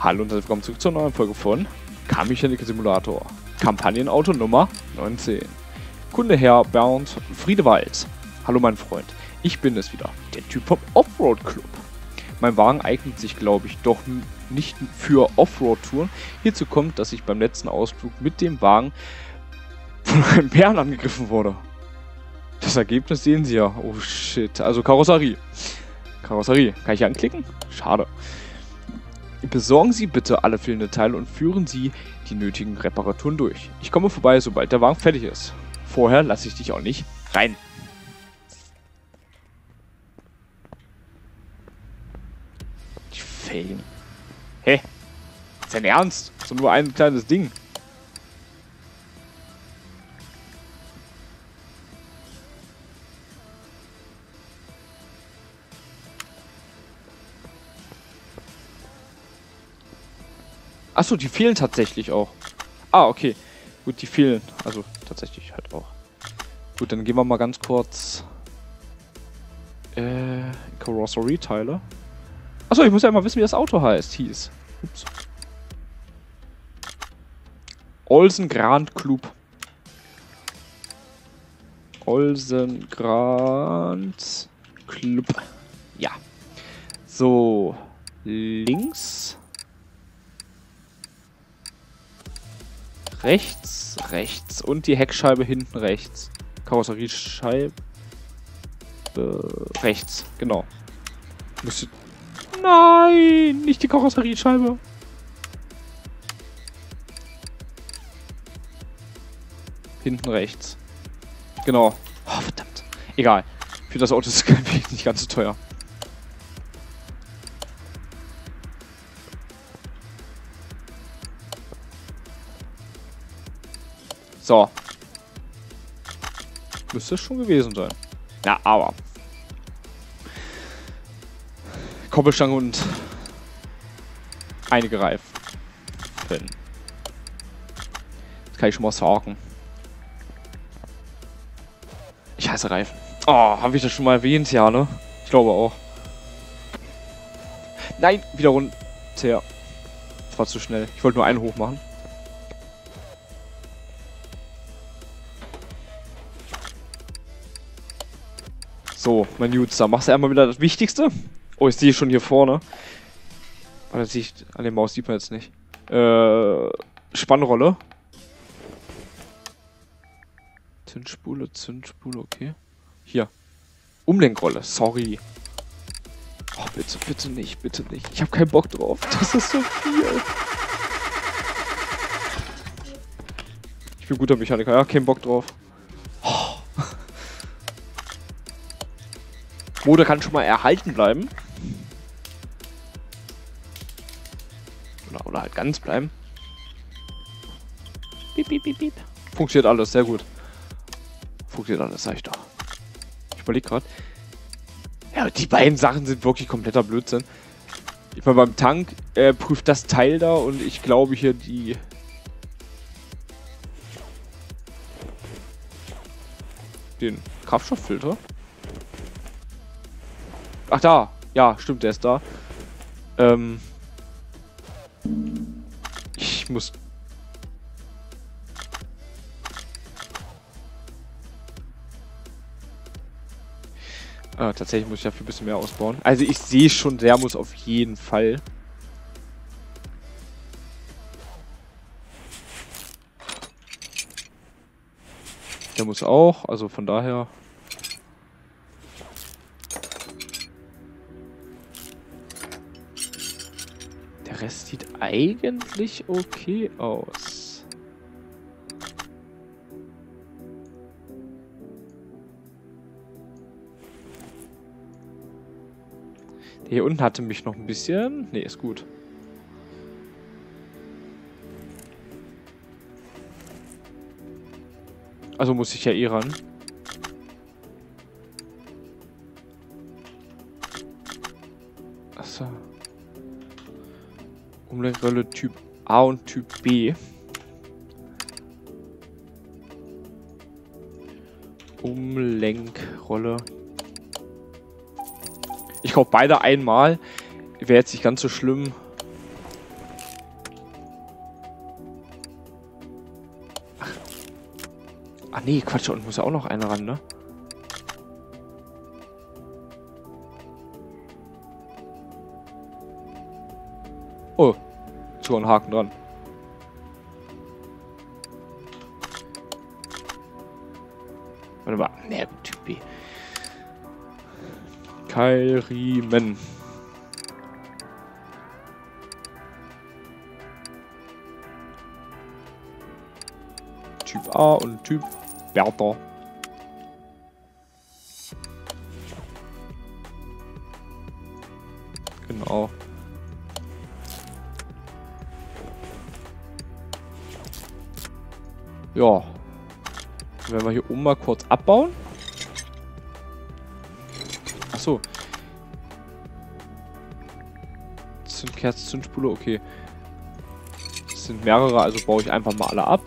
Hallo und herzlich willkommen zurück zur neuen Folge von Car Mechanic Simulator. Kampagnenauto Nummer 19. Kunde Herr Bernd Friedewald. Hallo mein Freund, ich bin es wieder, der Typ vom Offroad Club. Mein Wagen eignet sich, glaube ich, doch nicht für Offroad-Touren. Hierzu kommt, dass ich beim letzten Ausflug mit dem Wagen von einem Bären angegriffen wurde. Das Ergebnis sehen Sie ja. Oh shit, also Karosserie. Karosserie, kann ich anklicken? Schade. Besorgen Sie bitte alle fehlenden Teile und führen Sie die nötigen Reparaturen durch. Ich komme vorbei, sobald der Wagen fertig ist. Vorher lasse ich dich auch nicht rein. Die Feen. Hä? Hey, ist dein Ernst? So nur ein kleines Ding. Achso, die fehlen tatsächlich auch. Ah, okay. Gut, die fehlen. Also, tatsächlich halt auch. Gut, dann gehen wir mal ganz kurz... Karosserie-Teile. Achso, ich muss ja mal wissen, wie das Auto hieß. Ups. Olsen Grand Club. Olsen Grand Club. Ja. So. Links... Rechts, rechts und die Heckscheibe hinten rechts. Karosseriescheibe rechts, genau. Nein, nicht die Karosseriescheibe. Hinten rechts. Genau. Oh, verdammt. Egal. Für das Auto ist es nicht ganz so teuer. So. Müsste es schon gewesen sein. Na, aber. Koppelstange und einige Reifen. Das kann ich schon mal sagen. Ich hasse Reifen. Oh, habe ich das schon mal erwähnt? Ja, ne? Ich glaube auch. Nein, wieder runter. Das war zu schnell. Ich wollte nur einen hoch machen. So, mein Jutz, da machst du einmal wieder das Wichtigste. Oh, ich sehe schon hier vorne. Warte, sehe ich an der Maus, sieht man jetzt nicht. Spannrolle. Zündspule, Zündspule, okay. Hier. Umlenkrolle, sorry. Oh, bitte, bitte nicht, bitte nicht. Ich habe keinen Bock drauf. Das ist so viel. Ich bin guter Mechaniker, ja, keinen Bock drauf. Motor kann schon mal erhalten bleiben. Oder halt ganz bleiben. Piep, piep, piep, piep. Funktioniert alles, sehr gut. Funktioniert alles, sag ich doch. Ich überlege gerade. Ja, die beiden Sachen sind wirklich kompletter Blödsinn. Ich meine, beim Tank prüft das Teil da und ich glaube hier die... den Kraftstofffilter. Ach da, ja, stimmt, der ist da. Ich muss... tatsächlich muss ich dafür ein bisschen mehr ausbauen. Also ich sehe schon, der muss auf jeden Fall... Der muss auch, also von daher... Es sieht eigentlich okay aus. Der hier unten hatte mich noch ein bisschen. Ne, ist gut. Also muss ich ja eh ran. Achso. Umlenkrolle Typ A und Typ B. Umlenkrolle. Ich kaufe beide einmal. Wäre jetzt nicht ganz so schlimm. Ah nee, Quatsch, und muss ja auch noch einer ran, ne? Oh, so ein Haken dran. Warte mal, ne, Typi. Keilriemen. Typ A und Typ Bertha. Genau. Ja. Wenn wir hier oben mal kurz abbauen. Achso. Zündkerze, Zündspule, okay. Es sind mehrere, also baue ich einfach mal alle ab.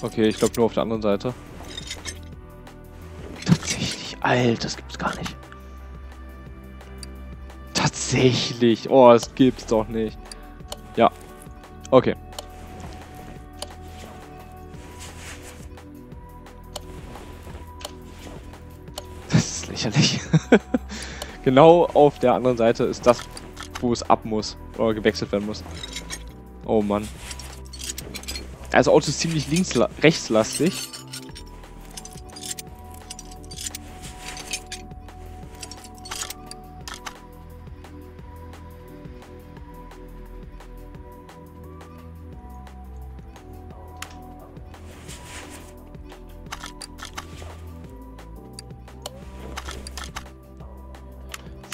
Okay, ich glaube nur auf der anderen Seite. Tatsächlich, Alter, das gibt's gar nicht. Tatsächlich, oh, das gibt's doch nicht. Ja, okay. Das ist lächerlich. Genau auf der anderen Seite ist das, wo es ab muss oder gewechselt werden muss. Oh Mann. Also Auto ist ziemlich rechtslastig.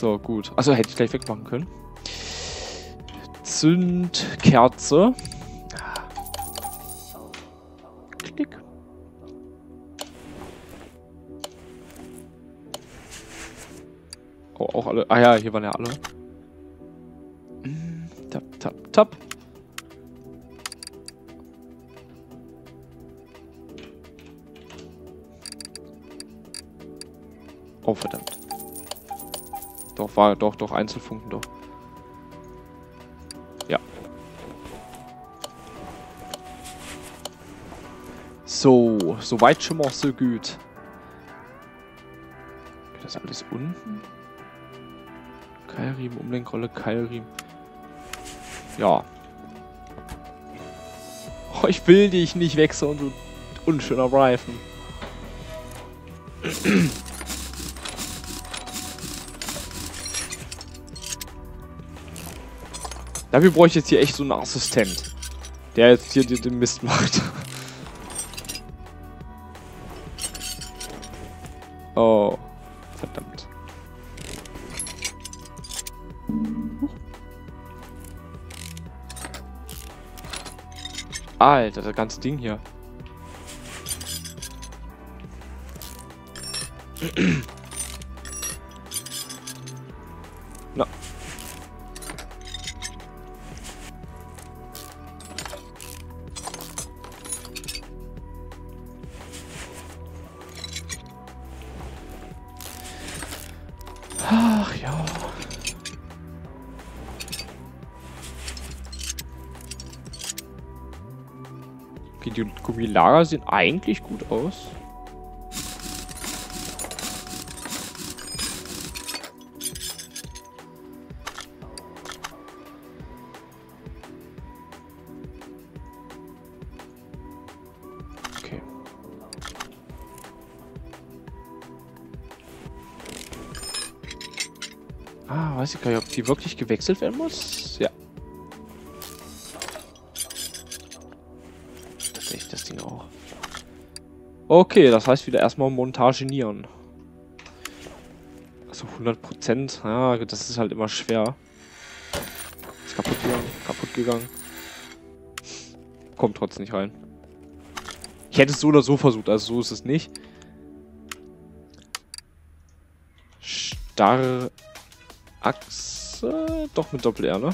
So, gut. Achso, hätte ich gleich wegmachen können. Zündkerze. Oh, auch alle. Ah ja, hier waren ja alle. Tap, tap, tap. Oh, verdammt. Doch, war doch, doch, Einzelfunken, doch. Ja. So, so weit schon mal so gut. Geht das alles unten? Keilriemen, Umlenkrolle, Keilriemen. Ja. Oh, ich will dich nicht wechseln, du unschöner Reifen. Dafür brauche ich jetzt hier echt so einen Assistent, der jetzt hier den Mist macht. Oh. Alter, das ganze Ding hier. Na. Ach ja. Die Gummilager sehen eigentlich gut aus. Okay. Ah, weiß ich gar nicht, ob die wirklich gewechselt werden muss. Ja. Okay, das heißt wieder erstmal montagenieren. Also 100%, ja, das ist halt immer schwer. Ist kaputt gegangen, Kommt trotzdem nicht rein. Ich hätte es so oder so versucht, also so ist es nicht. Starre Achse, doch mit Doppel-R, ne?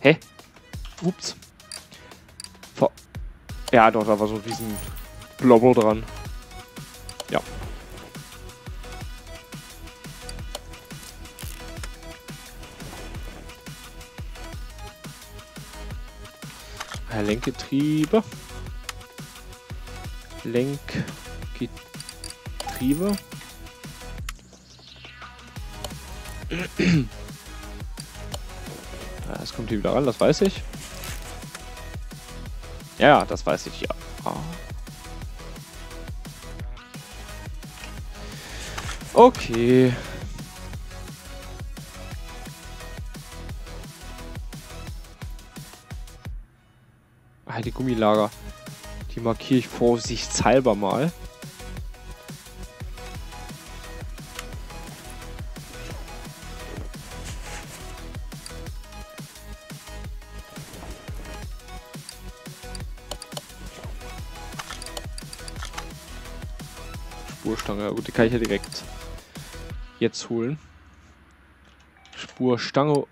Hä? Ups. Ja, doch, da war so ein riesen Blobber dran. Ja. Lenkgetriebe. Lenkgetriebe. Das kommt hier wieder ran, das weiß ich. Ja, das weiß ich, ja. Okay. Ah, die Gummilager. Die markiere ich vorsichtshalber mal. Spurstange, ja gut, die kann ich ja direkt jetzt holen. Spurstange.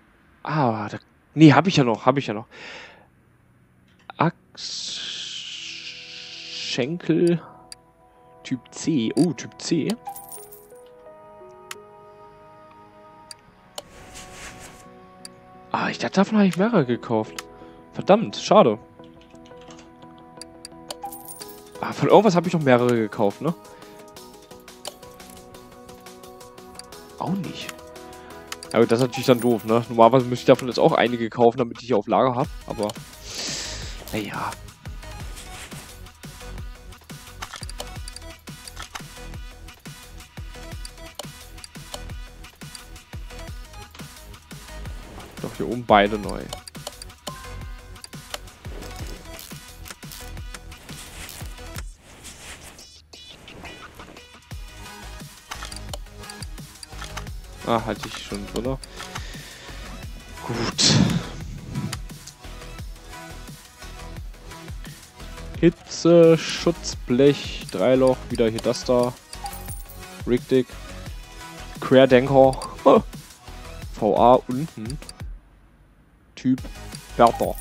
Ah, da, nee, habe ich ja noch, Achsschenkel Typ C. Oh, Typ C. Ah, ich dachte, davon habe ich mehrere gekauft. Verdammt, schade. Ah, von irgendwas habe ich noch mehrere gekauft, ne? Auch nicht. Aber das ist natürlich dann doof, ne? Normalerweise müsste ich davon jetzt auch einige kaufen, damit ich hier auf Lager habe, aber naja. Doch hier oben beide neu. Ah, hatte ich schon, oder? Gut. Hitze, Schutzblech, Dreiloch, wieder hier das da. Richtig. Querdenker. Oh. VA unten. Typ Berber.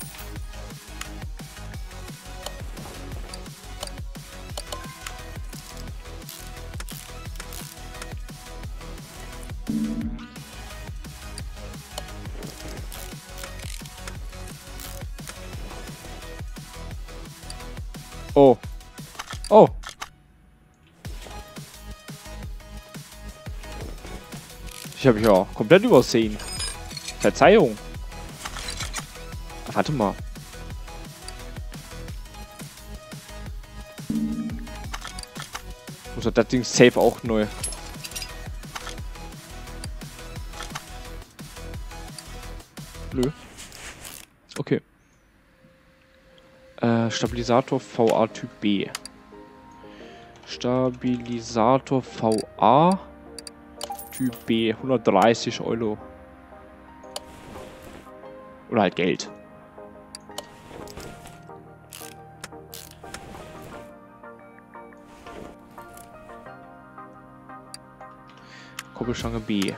Oh. Oh. Ich habe mich ja komplett übersehen. Verzeihung. Warte mal. Muss das Ding safe auch neu. Nö. Okay. Stabilisator VA Typ B. Stabilisator VA Typ B. 130 €. Oder halt Geld. Koppelstange B.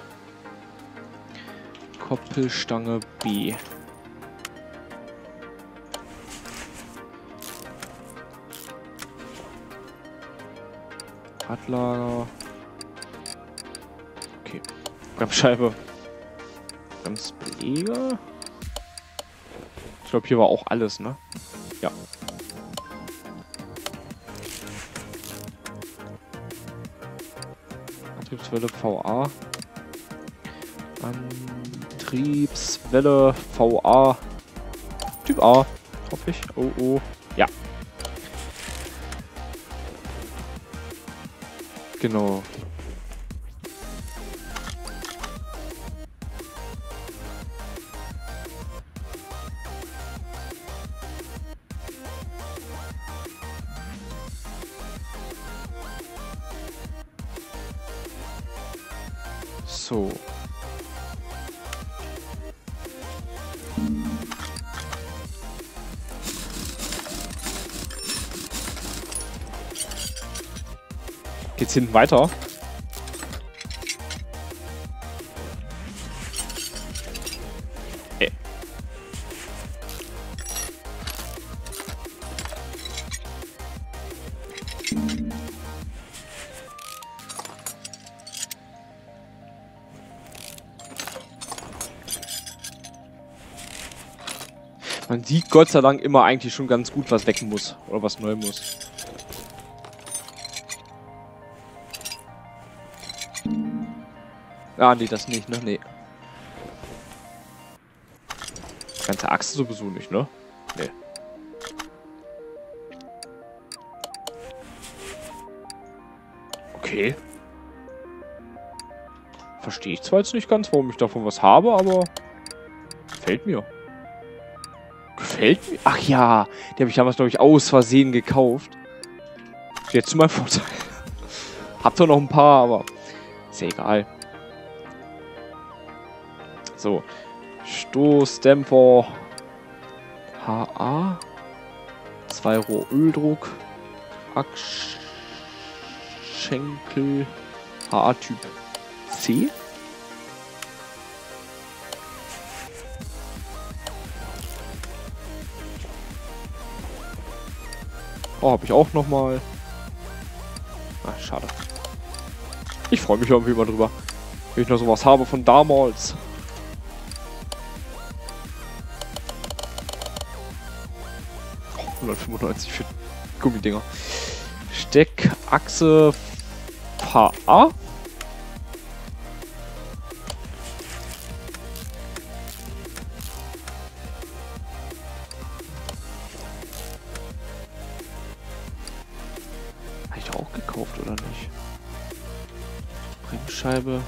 Koppelstange B. Radlager. Okay. Bremsscheibe. Bremsbeleger. Ich glaube, hier war auch alles, ne? Ja. Antriebswelle VA. Antriebswelle VA. Typ A. Hoffe ich. Oh, oh. Ja. Genau. So. Geht's hinten weiter? Ey. Man sieht Gott sei Dank immer eigentlich schon ganz gut, was weg muss oder was neu muss. Ah, nee, das nicht, ne? Nee. Ganze Achse sowieso nicht, ne? Nee. Okay. Verstehe ich zwar jetzt nicht ganz, warum ich davon was habe, aber gefällt mir. Gefällt mir? Ach ja, die habe ich damals, glaube ich, aus Versehen gekauft. Jetzt zu meinem Vorteil. Hab doch noch ein paar, aber ist ja egal. So. Stoßdämpfer HA. 2 Rohr Öldruck. Achsschenkel HA Typ C. Oh, habe ich auch nochmal. Ach, schade. Ich freue mich irgendwie mal drüber, wenn ich noch sowas habe von damals. Oh, 195 für Gummidinger. Steckachse HA. Scheibe.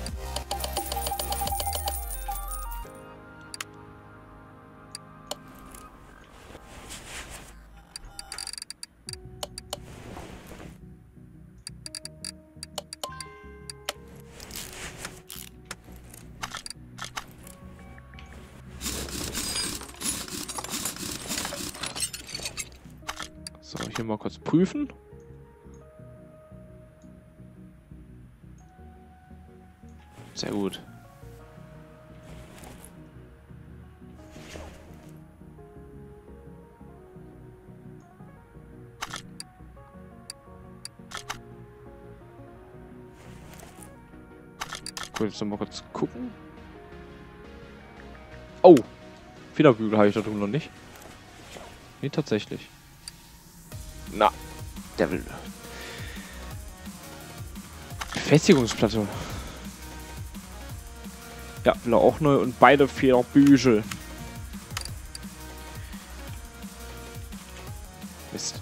So, hier mal kurz prüfen. Sehr gut. Cool, jetzt nochmal kurz gucken. Oh! Federbügel habe ich da drüben noch nicht. Nee, tatsächlich. Na, Devil. Befestigungsplatte. Ja, will er auch neu und beide Federbügel. Mist.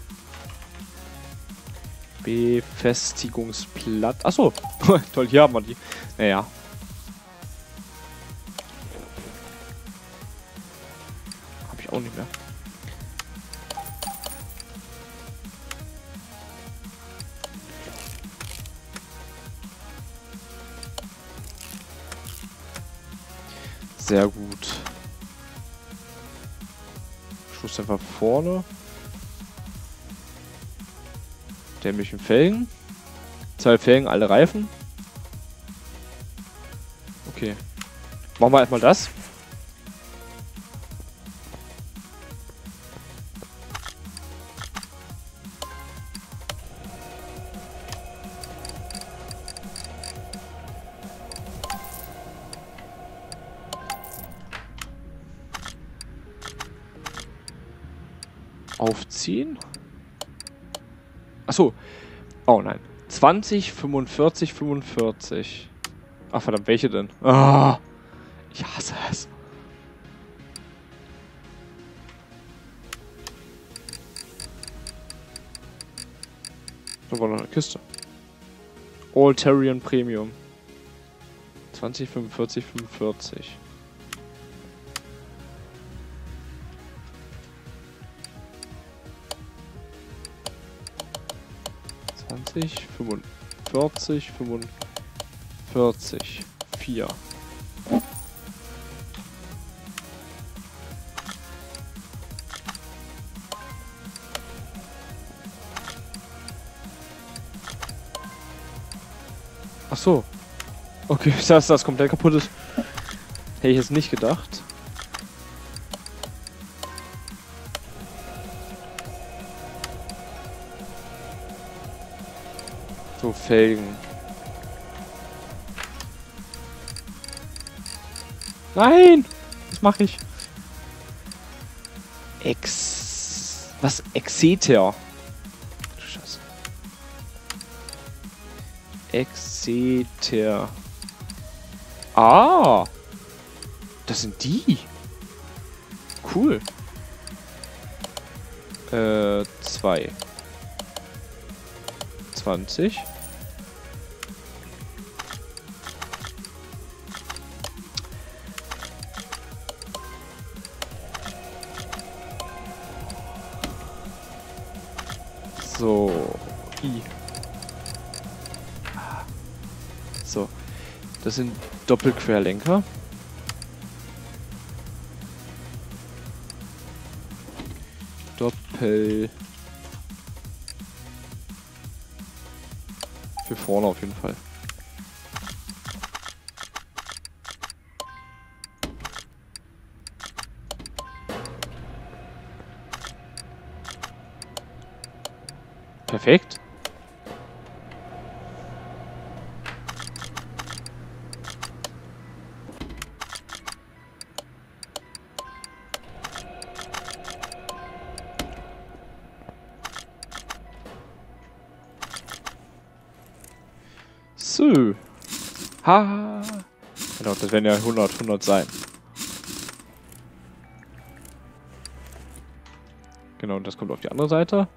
Befestigungsplatte. Achso, toll, hier haben wir die. Naja. Hab ich auch nicht mehr. Sehr gut. Schuss einfach vorne. Dämlichen Felgen. 2 Felgen, alle Reifen. Okay. Machen wir erstmal das. Aufziehen. Achso. Oh nein. 20, 45, 45. Ach verdammt, welche denn? Ah, ich hasse es. Da war noch eine Kiste. All-Terrian Premium. 20, 45, 45. Vier. Ach so. Okay, dass das komplett kaputt ist, hätte ich jetzt nicht gedacht. So, Felgen. Nein! Was mache ich? Was? Exeter. Du Scheiße. Exeter. Ah! Das sind die. Cool. 2. 20. So. So. Das sind Doppelquerlenker. Für vorne auf jeden Fall. Perfekt. So. Haha. Genau, das werden ja 100 sein. Genau, und das kommt auf die andere Seite.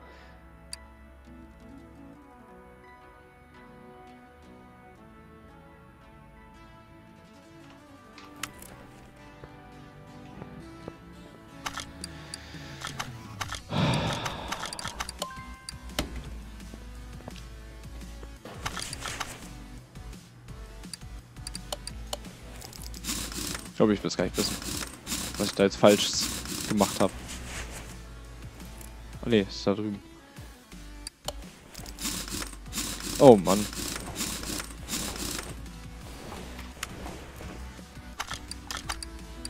Ich glaube, ich will es gar nicht wissen, was ich da jetzt falsch gemacht habe. Oh ne, ist da drüben. Oh Mann.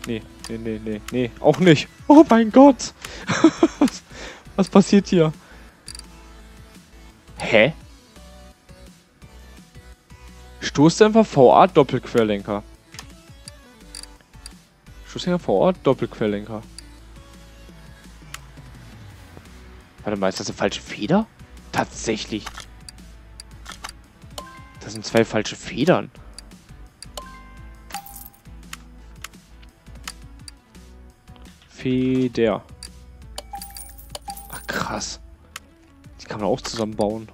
Nee, nee, nee, nee, nee, auch nicht. Oh mein Gott. Was passiert hier? Hä? Stoßdämpfer VA Doppelquerlenker. Stoßdämpfer vor Ort, Doppelquerlenker. Warte mal, ist das eine falsche Feder? Tatsächlich. Das sind 2 falsche Federn. Feder. Ach krass. Die kann man auch zusammenbauen.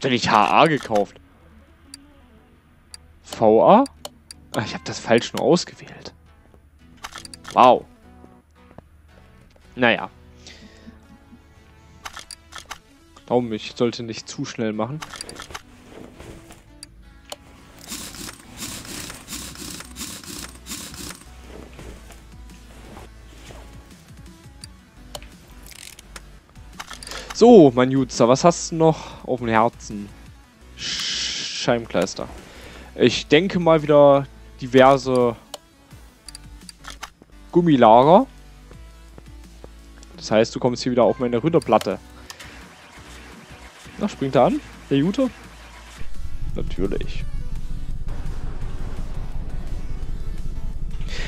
Wenn ich HA gekauft. VA? Ach, ich habe das falsch nur ausgewählt. Wow. Naja. Daumen, ich sollte nicht zu schnell machen. So, mein Jutzer, was hast du noch auf dem Herzen? Scheibenkleister. Ich denke mal wieder diverse Gummilager. Das heißt, du kommst hier wieder auf meine Rüderplatte. Na, springt er an, der Jute? Natürlich.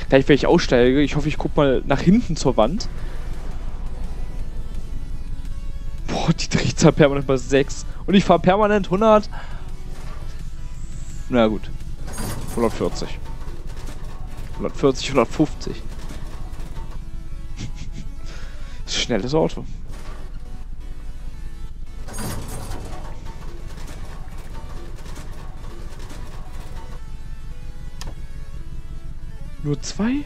Gleich, wenn ich aussteige, ich hoffe, ich guck mal nach hinten zur Wand. Die Drehzahl permanent bei 6. Und ich fahre permanent 100. Na gut. 140. 140, 150. Schnelles Auto. Nur 2?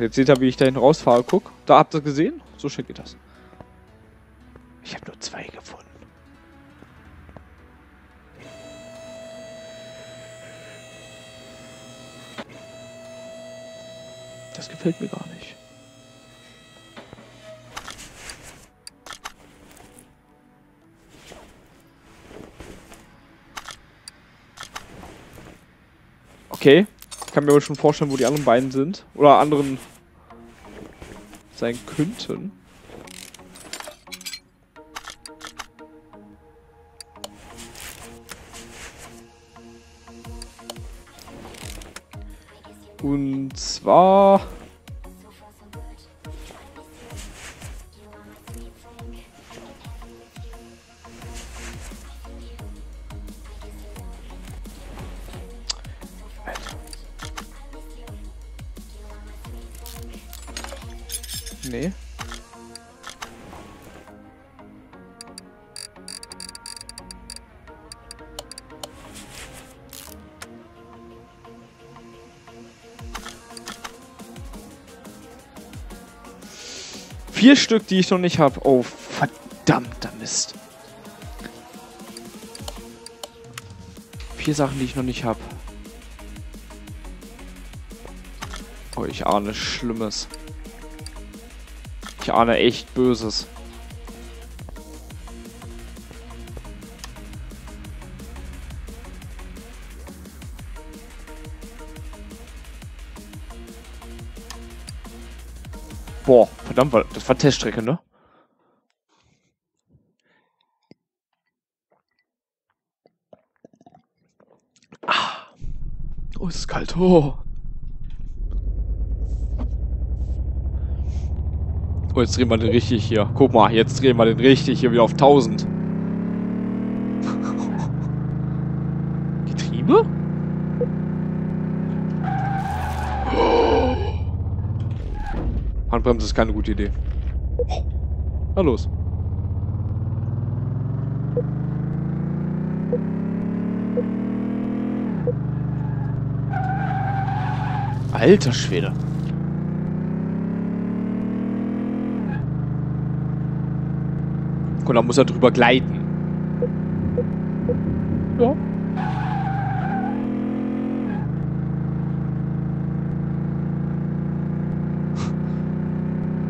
Jetzt seht ihr, wie ich da hinten rausfahre. Guck, da habt ihr gesehen? So schnell geht das. Ich habe nur 2 gefunden. Das gefällt mir gar nicht. Okay. Ich kann mir aber schon vorstellen, wo die anderen beiden sind. Oder anderen sein könnten. Und zwar... Nee. Vier Stück, die ich noch nicht habe. Oh, verdammter Mist. 4 Sachen, die ich noch nicht habe. Oh, ich ahne Schlimmes. Ich ahne echt Böses. Boah, verdammt, das war Teststrecke, ne? Ah. Oh, es ist kalt. Oh. Oh, jetzt drehen wir den richtig hier. Guck mal, jetzt drehen wir den richtig hier wieder auf 1000. Getriebe? Oh. Handbremse ist keine gute Idee. Oh. Na los. Alter Schwede. Und dann muss er drüber gleiten. Ja.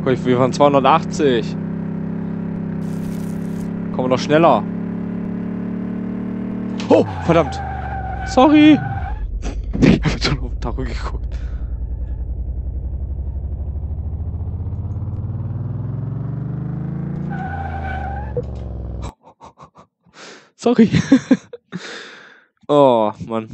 Guck, wir fahren 280. Kommen wir noch schneller. Oh, verdammt. Sorry. Ich hab schon auf den Tacho geguckt. Sorry. Oh, Mann.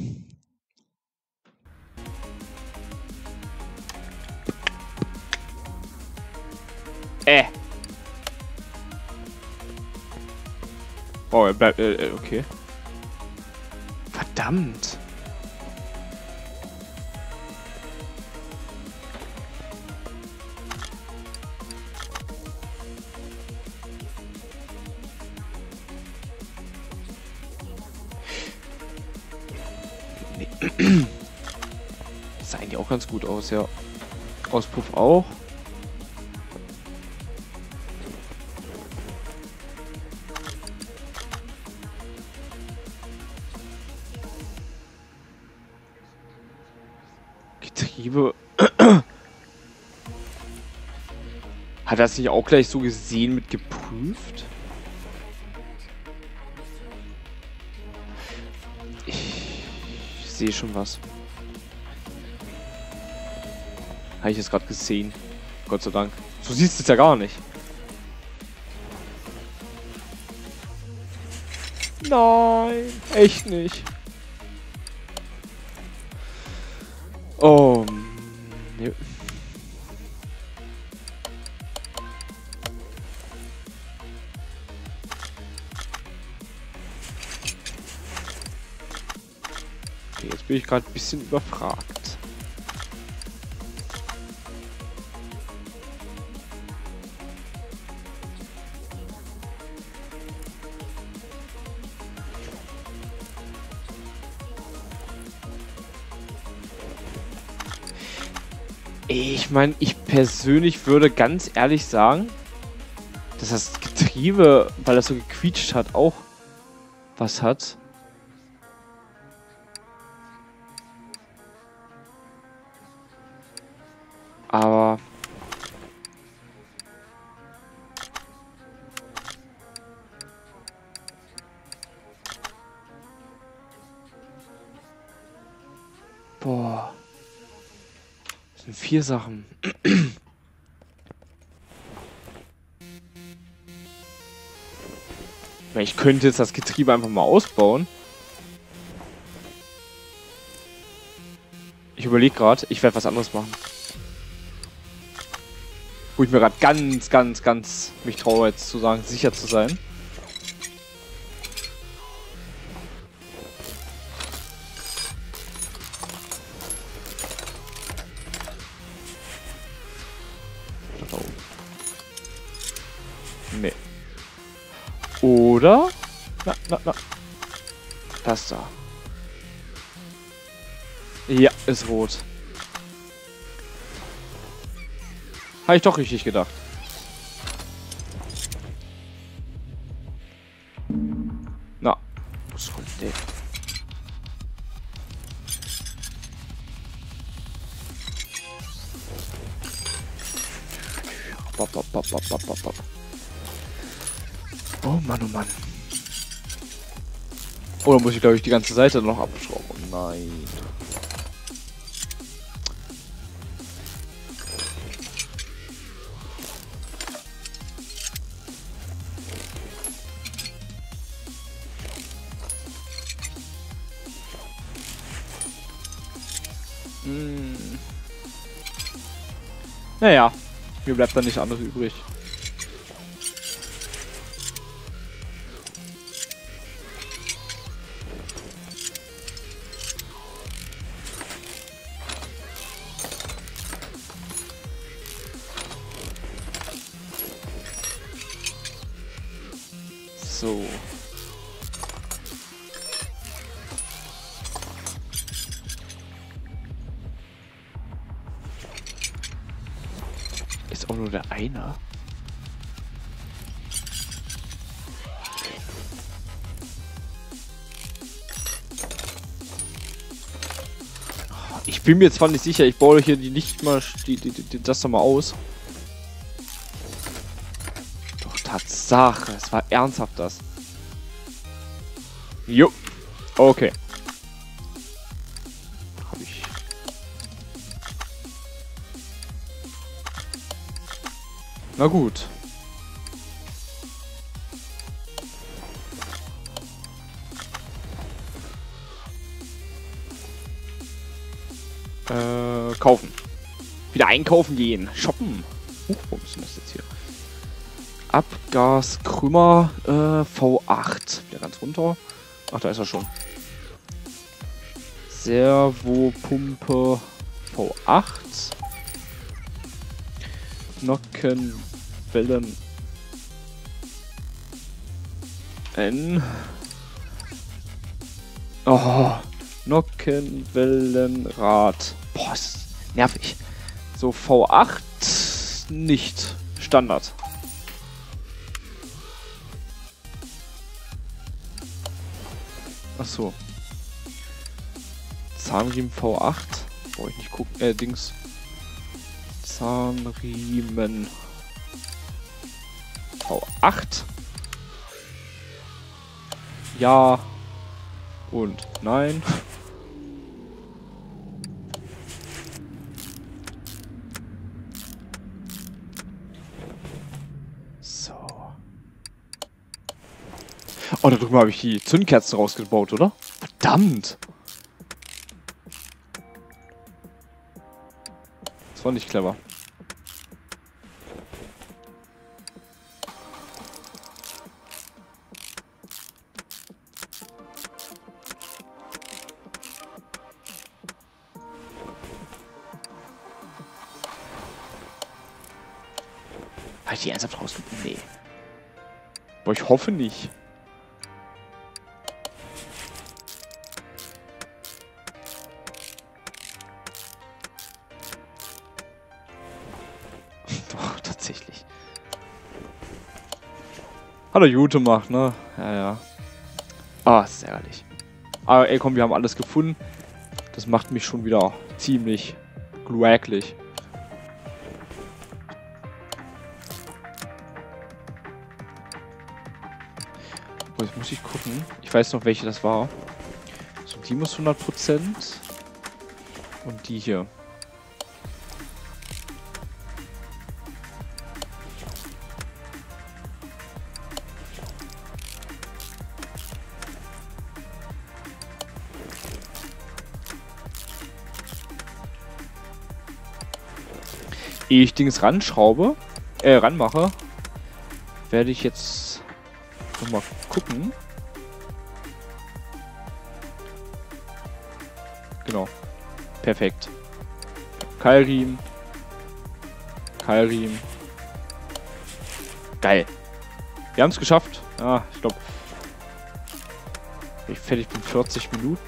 Oh, er bleibt, okay. Verdammt. Das sah eigentlich auch ganz gut aus, ja. Auspuff auch. Getriebe. Hat er es nicht auch gleich so gesehen mit geprüft? Ich sehe schon was. Habe ich jetzt gerade gesehen. Gott sei Dank. Du siehst es ja gar nicht. Nein, echt nicht. Oh. Nee. Jetzt bin ich gerade ein bisschen überfragt. Ich meine, ich persönlich würde ganz ehrlich sagen, dass das Getriebe, weil das so gequietscht hat, auch was hat. Aber boah, das sind 4 Sachen. Ich könnte jetzt das Getriebe einfach mal ausbauen. Ich überlege gerade, ich werde was anderes machen. Wo ich mir gerade ganz mich traue jetzt zu sagen, sicher zu sein. Nee. Oder? Na. Das da. Ja, ist rot. Habe ich doch richtig gedacht. Na, was kommt denn? Oh Mann, oh Mann. Oder muss ich, glaube ich, die ganze Seite noch abschrauben? Nein. Naja, mir bleibt dann nichts anderes übrig. So. Ist auch nur der eine. Ich bin mir zwar nicht sicher, ich baue hier die nicht mal das nochmal aus. Doch Tatsache, es war ernsthaft das. Jo. Okay. Na gut. Kaufen. Wieder einkaufen gehen. Shoppen. Wo ist denn das jetzt hier? Abgas, Krümmer, V8. Wieder ganz runter. Ach, da ist er schon. Servopumpe V8. Nocken. Bildern N. Oh, Nockenwellenrad. Boah, ist nervig. So, V8 nicht. Standard. Achso. Zahnriemen V8. Brauche ich nicht gucken. Dings. Zahnriemen. V8. Ja. Und nein. So. Oh, da drüben habe ich die Zündkerzen rausgebaut, oder? Verdammt. Das war nicht clever. Die ernsthaft rausgekommen? Nee. Boah, ich hoffe nicht. Doch, tatsächlich. Hat er Jute gemacht, ne? Ja. Ah, ist ärgerlich. Aber ey, komm, wir haben alles gefunden. Das macht mich schon wieder ziemlich gluäglich. Jetzt muss ich gucken. Ich weiß noch, welche das war. So, die muss 100% und die hier. ehe ich Dings ranschraube, ranmache, werde ich jetzt nochmal gucken. Genau. Perfekt. Keilriemen. Keilriemen. Geil. Wir haben es geschafft. Ah, ich glaube. Ich fertig bin 40 Minuten.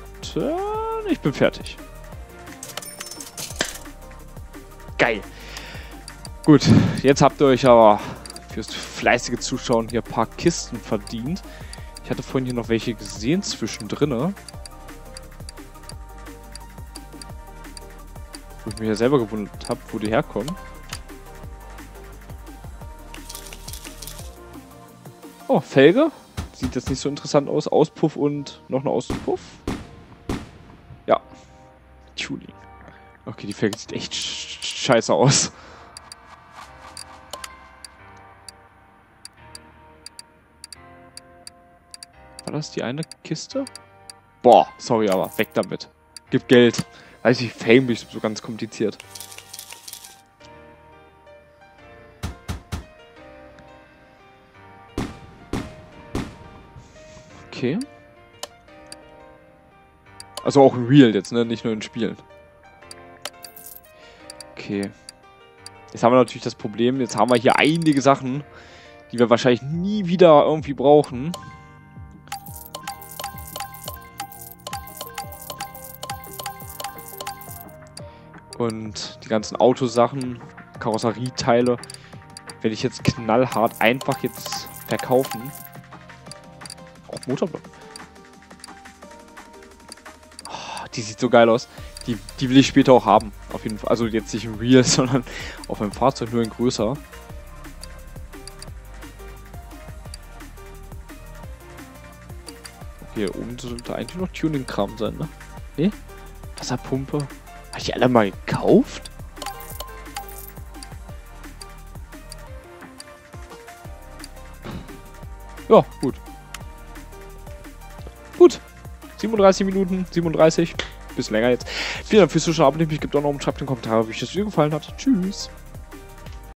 Ich bin fertig. Geil. Gut, jetzt habt ihr euch aber fürs fleißige Zuschauen hier ein paar Kisten verdient. Ich hatte vorhin hier noch welche gesehen zwischendrin. Wo ich mich ja selber gewundert habe, wo die herkommen. Oh, Felge. Sieht jetzt nicht so interessant aus. Auspuff und noch ein Auspuff. Ja. Tuning. Okay, die Felge sieht echt scheiße aus. War das die eine Kiste? Boah, sorry, aber weg damit. Gib Geld. Weiß ich, Fame ist so ganz kompliziert. Okay. Also auch in Real jetzt, ne? Nicht nur in Spielen. Okay. Jetzt haben wir natürlich das Problem, jetzt haben wir hier einige Sachen, die wir wahrscheinlich nie wieder irgendwie brauchen. Und die ganzen Autosachen, Karosserieteile, werde ich jetzt knallhart einfach jetzt verkaufen. Auch Motorblock. Oh, die sieht so geil aus. Die will ich später auch haben. Auf jeden Fall. Also jetzt nicht im Real, sondern auf meinem Fahrzeug, nur in größer. Hier oben sollte eigentlich noch Tuning-Kram sein, ne? Ne? Wasserpumpe. Habe ich die alle mal gekauft? Ja, gut. Gut. 37 Minuten, 37. Bisschen länger jetzt. Vielen Dank fürs Zuschauen. Abonniert mich, gebt auch noch einen Schreibt in den Kommentaren, wie euch das Video gefallen hat. Tschüss.